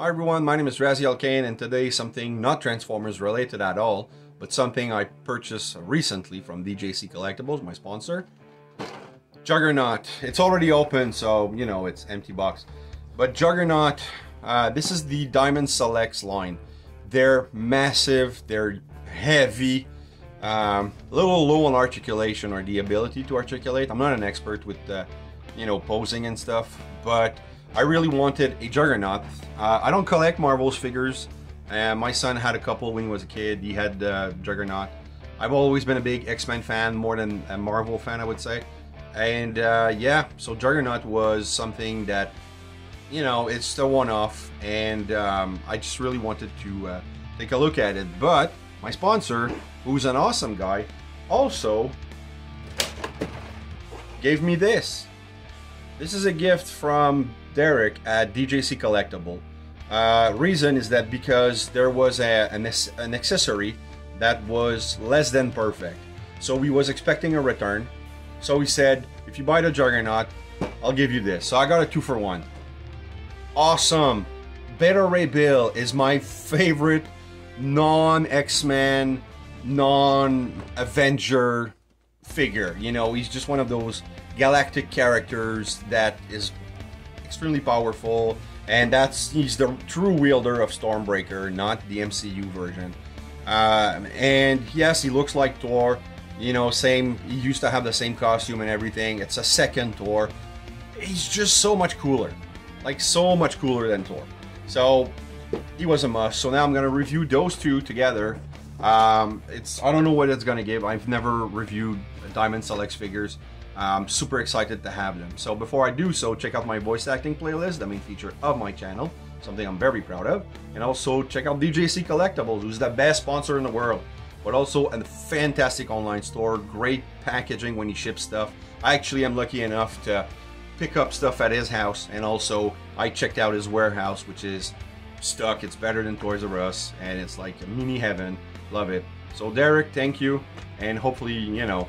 Hi everyone, my name is Raziel Kane and today something not Transformers related at all, but something I purchased recently from DJC Collectibles, my sponsor. Juggernaut. It's already open, so you know, it's empty box. But Juggernaut, this is the Diamond Selects line. They're massive, they're heavy, a little low on articulation or the ability to articulate. I'm not an expert with, you know, posing and stuff, but I really wanted a Juggernaut. I don't collect Marvel's figures. My son had a couple when he was a kid. He had Juggernaut. I've always been a big X-Men fan, more than a Marvel fan, I would say. And yeah, so Juggernaut was something that, you know, it's a one-off. And I just really wanted to take a look at it. But my sponsor, who's an awesome guy, also gave me this. This is a gift from Derek at DJC Collectible. Reason is that because there was an accessory that was less than perfect, so we was expecting a return. So we said, if you buy the Juggernaut, I'll give you this. So I got a 2-for-1. Awesome. Beta Ray Bill is my favorite non-X-Men, non-Avenger figure. You know, he's just one of those galactic characters that is extremely powerful, and he's the true wielder of Stormbreaker, not the MCU version. And yes, he looks like Thor, you know, he used to have the same costume and everything. It's a second Thor. He's just so much cooler, like so much cooler than Thor. So he was a must. So now I'm gonna review those two together. I don't know what it's gonna give. I've never reviewed Diamond Selects figures. I'm super excited to have them. So before I do so, check out my voice acting playlist, the main feature of my channel, something I'm very proud of. And also check out DJC Collectibles, who's the best sponsor in the world, but also a fantastic online store, great packaging when he ships stuff. I actually am lucky enough to pick up stuff at his house, and also I checked out his warehouse, which is stuck. It's better than Toys R Us, and it's like a mini heaven. Love it. So Derek, thank you, and hopefully, you know,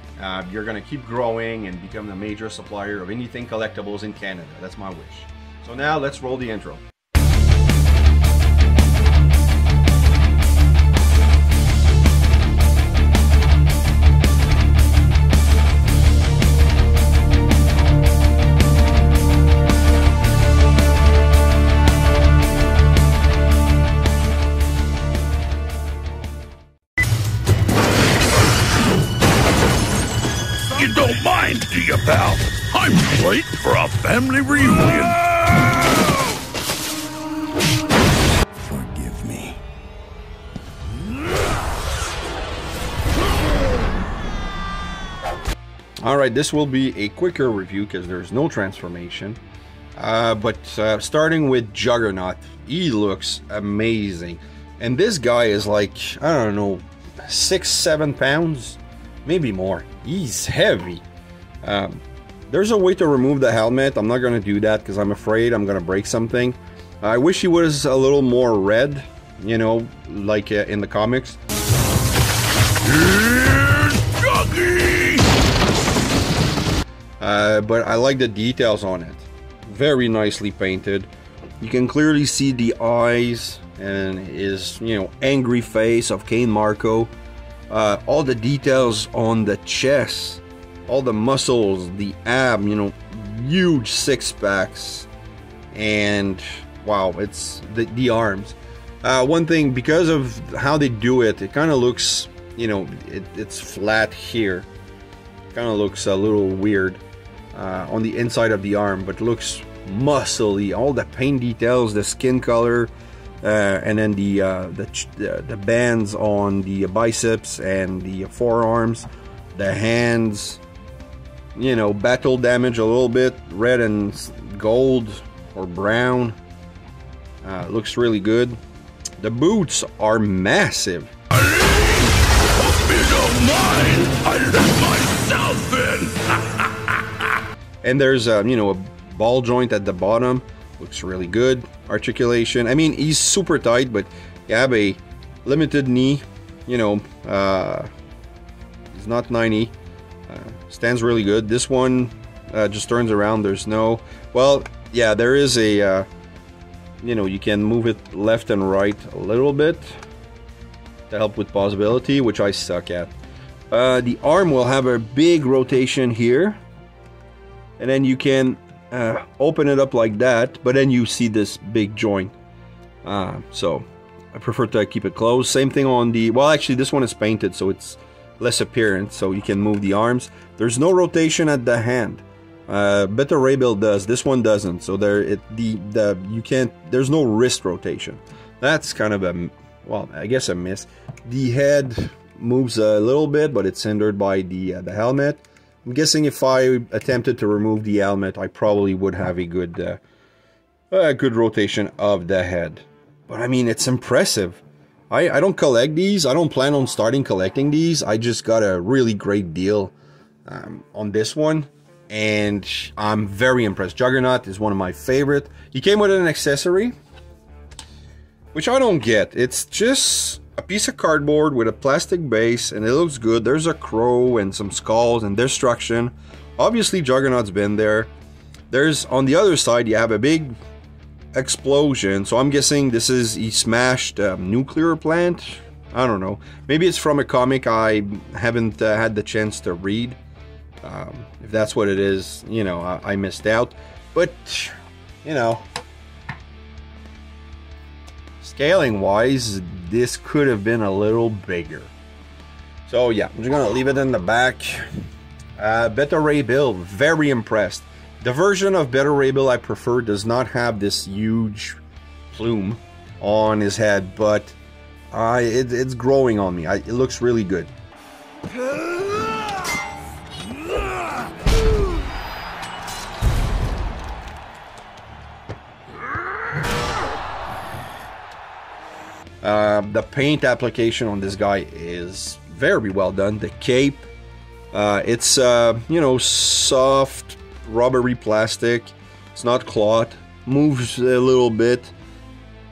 you're gonna keep growing and become the major supplier of anything collectibles in Canada. That's my wish. So now let's roll the intro. Don't mind, do you, pal? I'm late for a family reunion. Whoa! Forgive me. All right, this will be a quicker review because there's no transformation. Starting with Juggernaut, he looks amazing. And this guy is like, I don't know, 6, 7 pounds. Maybe more. He's heavy. There's a way to remove the helmet. I'm not gonna do that because I'm afraid I'm gonna break something. I wish he was a little more red, you know, like in the comics. But I like the details on it. Very nicely painted. You can clearly see the eyes and his, you know, angry face of Cain Marko. All the details on the chest, all the muscles, the ab, you know, huge six-packs, and wow, it's the arms. One thing, because of how they do it, it kind of looks, you know, it's flat here. Kind of looks a little weird on the inside of the arm, but looks muscly. All the paint details, the skin color, and then the bands on the biceps and the forearms, the hands, you know, battle damage a little bit, red and gold or brown. Looks really good. The boots are massive. And there's you know, a ball joint at the bottom. Looks really good. Articulation, I mean, he's super tight, but you have a limited knee, you know, he's not 90. Stands really good. This one just turns around. There's no, well, yeah, there is a you know, you can move it left and right a little bit to help with possibility, which I suck at. The arm will have a big rotation here, and then you can open it up like that, but then you see this big joint. So I prefer to keep it closed. Same thing on the, well, actually this one is painted, so it's less apparent, so you can move the arms. There's no rotation at the hand. Beta Ray Bill does, this one doesn't, so there you can't, there's no wrist rotation. That's kind of a, well, I guess a miss. The head moves a little bit, but it's hindered by the helmet. I'm guessing if I attempted to remove the helmet, I probably would have a good rotation of the head. But I mean, it's impressive. I don't collect these. I don't plan on starting collecting these. I just got a really great deal on this one, and I'm very impressed. Juggernaut is one of my favorite. He came with an accessory, which I don't get. It's just a piece of cardboard with a plastic base, and it looks good. There's a crow and some skulls and destruction. Obviously, Juggernaut's been there. There's, on the other side, you have a big explosion, so I'm guessing this is he smashed a nuclear plant. I don't know, maybe it's from a comic I haven't had the chance to read. If that's what it is, you know, I missed out. But you know, scaling wise, this could have been a little bigger. So yeah, I'm just gonna leave it in the back. Beta Ray Bill, very impressed. The version of Beta Ray Bill I prefer does not have this huge plume on his head, but it's growing on me. It looks really good. The paint application on this guy is very well done. The cape, it's you know, soft rubbery plastic, it's not cloth, moves a little bit.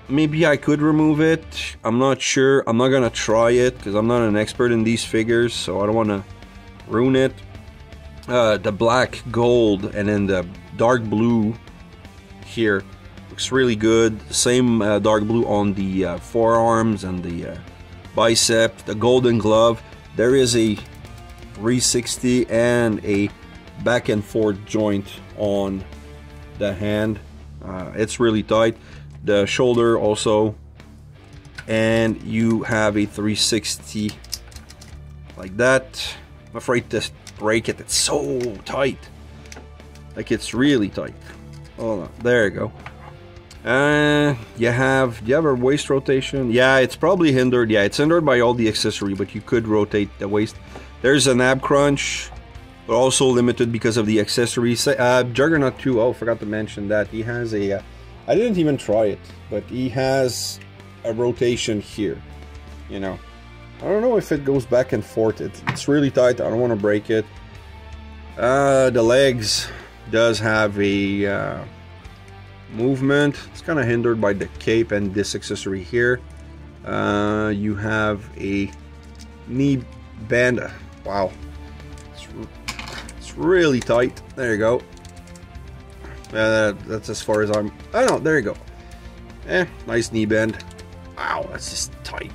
Maybe I could remove it, I'm not sure. I'm not gonna try it because I'm not an expert in these figures, so I don't want to ruin it. The black, gold, and then the dark blue here looks really good. Same dark blue on the forearms and the bicep. The golden glove, there is a 360 and a back and forth joint on the hand. It's really tight. The shoulder also, and you have a 360 like that. I'm afraid to break it, it's so tight, like it's really tight. Hold on, there you go. You have a waist rotation. Yeah, it's probably hindered. Yeah, it's hindered by all the accessory, but you could rotate the waist. There's an ab crunch, but also limited because of the accessories. Juggernaut 2, oh, forgot to mention that. He has a, I didn't even try it, but he has a rotation here, you know. I don't know if it goes back and forth. It's really tight, I don't want to break it. The legs does have a movement. It's kind of hindered by the cape and this accessory here. You have a knee band, wow. Really tight. There you go. That's as far as I'm. I don't know. There you go. Nice knee bend. Wow, that's just tight.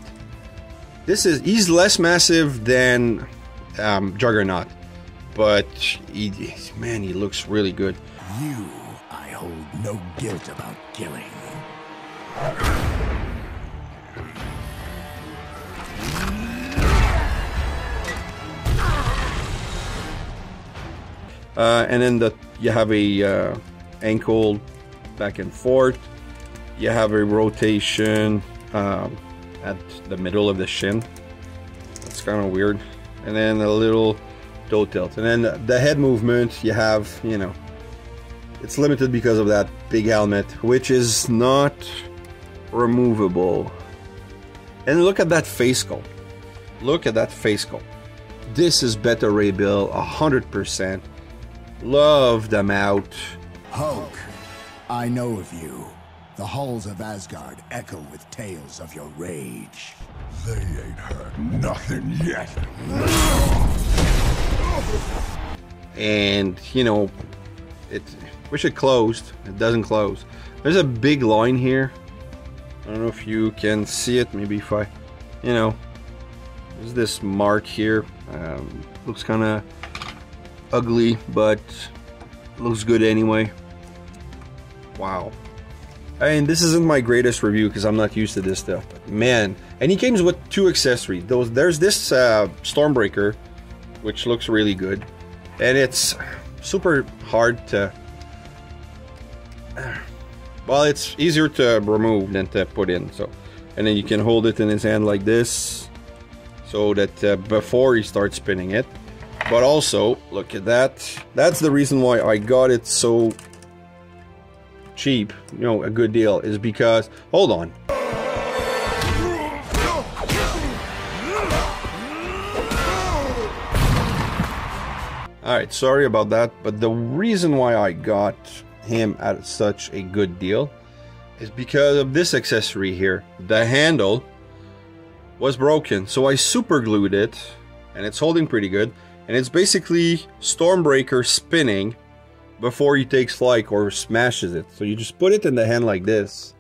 This is. He's less massive than Juggernaut, but man, he looks really good. You, I hold no guilt about killing. And then you have a ankle back and forth. You have a rotation at the middle of the shin. That's kind of weird. And then a little toe tilt. And then the head movement, you have, you know, it's limited because of that big helmet, which is not removable. And look at that face sculpt. Look at that face sculpt. This is Beta Ray Bill, 100%. Love them out. Hulk, I know of you. The halls of Asgard echo with tales of your rage. They ain't heard nothing yet. And, you know, I wish it closed. It doesn't close. There's a big line here. I don't know if you can see it. Maybe if I, you know, there's this mark here. Looks kind of ugly, but looks good anyway. Wow. I mean, this isn't my greatest review because I'm not used to this stuff. But man, and he comes with two accessories. There's this Stormbreaker, which looks really good, and it's super hard to. Well, it's easier to remove than to put in. So, and then you can hold it in his hand like this, so that before he starts spinning it. But also, look at that. That's the reason why I got it so cheap, you know, a good deal, is because, hold on. Alright, sorry about that, but the reason why I got him at such a good deal is because of this accessory here. The handle was broken, so I super glued it, and it's holding pretty good, and it's basically Stormbreaker spinning before he takes flight or smashes it. So you just put it in the hand like this.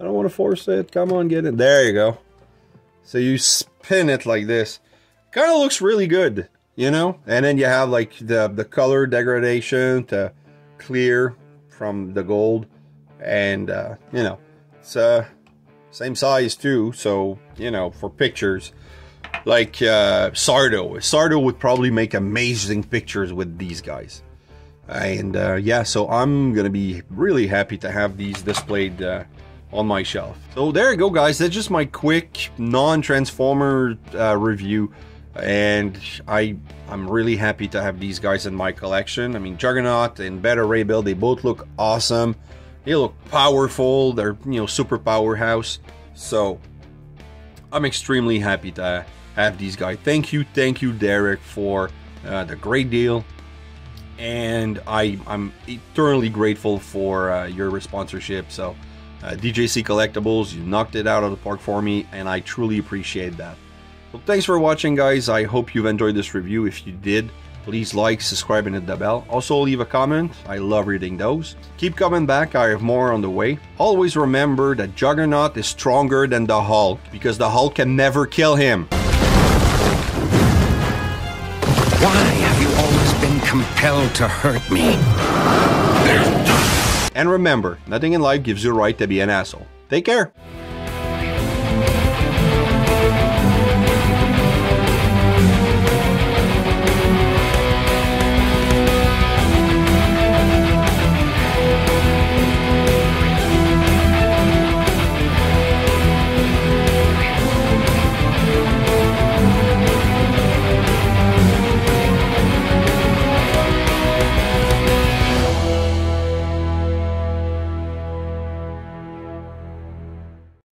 I don't want to force it. Come on, get it. There you go. So you spin it like this. Kind of looks really good, you know? And then you have like the color degradation to clear from the gold. And, you know, it's same size too. So, you know, for pictures. Like Sardo. Sardo would probably make amazing pictures with these guys. And yeah, so I'm gonna be really happy to have these displayed on my shelf. So there you go, guys. That's just my quick non-Transformer review, and I'm really happy to have these guys in my collection. I mean, Juggernaut and Beta Ray Bill, they both look awesome. They look powerful. They're, you know, super powerhouse. So I'm extremely happy to have these guys. Thank you, Derek, for the great deal. And I'm eternally grateful for your sponsorship. So DJC Collectibles, you knocked it out of the park for me, and I truly appreciate that. Well, thanks for watching, guys. I hope you've enjoyed this review. If you did, please like, subscribe, and hit the bell. Also, leave a comment. I love reading those. Keep coming back. I have more on the way. Always remember that Juggernaut is stronger than the Hulk, because the Hulk can never kill him. Compelled to hurt me. And remember, nothing in life gives you a right to be an asshole. Take care.